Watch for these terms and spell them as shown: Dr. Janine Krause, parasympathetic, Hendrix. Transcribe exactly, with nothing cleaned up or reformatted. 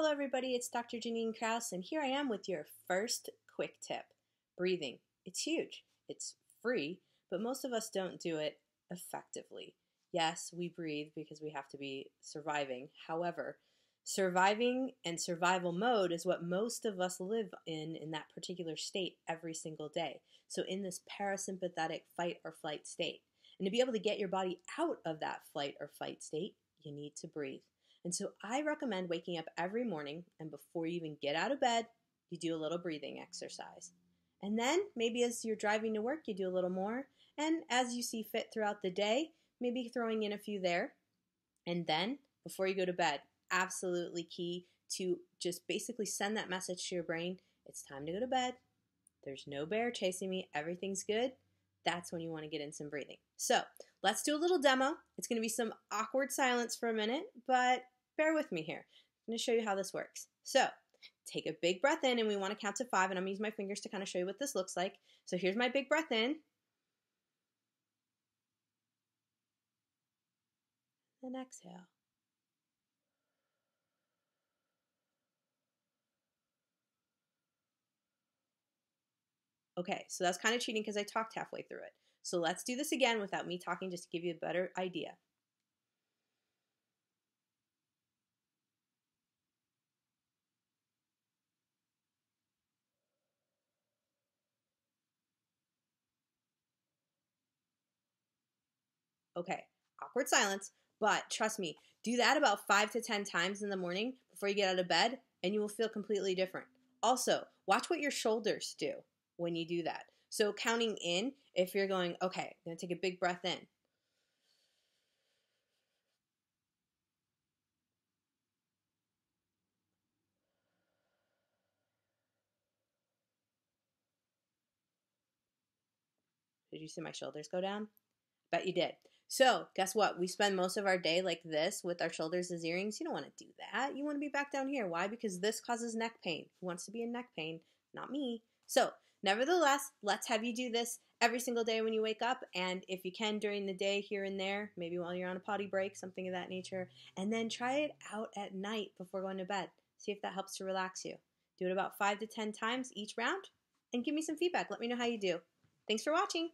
Hello everybody, it's Doctor Janine Krause, and here I am with your first quick tip. Breathing. It's huge. It's free, but most of us don't do it effectively. Yes, we breathe because we have to be surviving. However, surviving and survival mode is what most of us live in in that particular state every single day. So in this parasympathetic fight or flight state. And to be able to get your body out of that flight or fight state, you need to breathe. And so I recommend waking up every morning, and before you even get out of bed, you do a little breathing exercise. And then maybe as you're driving to work, you do a little more. And as you see fit throughout the day, maybe throwing in a few there. And then before you go to bed, absolutely key to just basically send that message to your brain. It's time to go to bed. There's no bear chasing me. Everything's good. That's when you want to get in some breathing. So let's do a little demo. It's going to be some awkward silence for a minute, but bear with me here. I'm going to show you how this works. So take a big breath in, and we want to count to five, and I'm going to use my fingers to kind of show you what this looks like. So here's my big breath in. And exhale. Okay, so that's kind of cheating because I talked halfway through it. So let's do this again without me talking, just to give you a better idea. Okay, awkward silence, but trust me, do that about five to ten times in the morning before you get out of bed, and you will feel completely different. Also, watch what your shoulders do when you do that. So counting in, if you're going, okay, I'm gonna take a big breath in. Did you see my shoulders go down? Bet you did. So guess what? We spend most of our day like this with our shoulders as earrings. You don't wanna do that. You wanna be back down here. Why? Because this causes neck pain. Who wants to be in neck pain? Not me. So nevertheless, let's have you do this every single day when you wake up, and if you can during the day here and there, maybe while you're on a potty break, something of that nature, and then try it out at night before going to bed. See if that helps to relax you. Do it about five to ten times each round, and give me some feedback. Let me know how you do. Thanks for watching.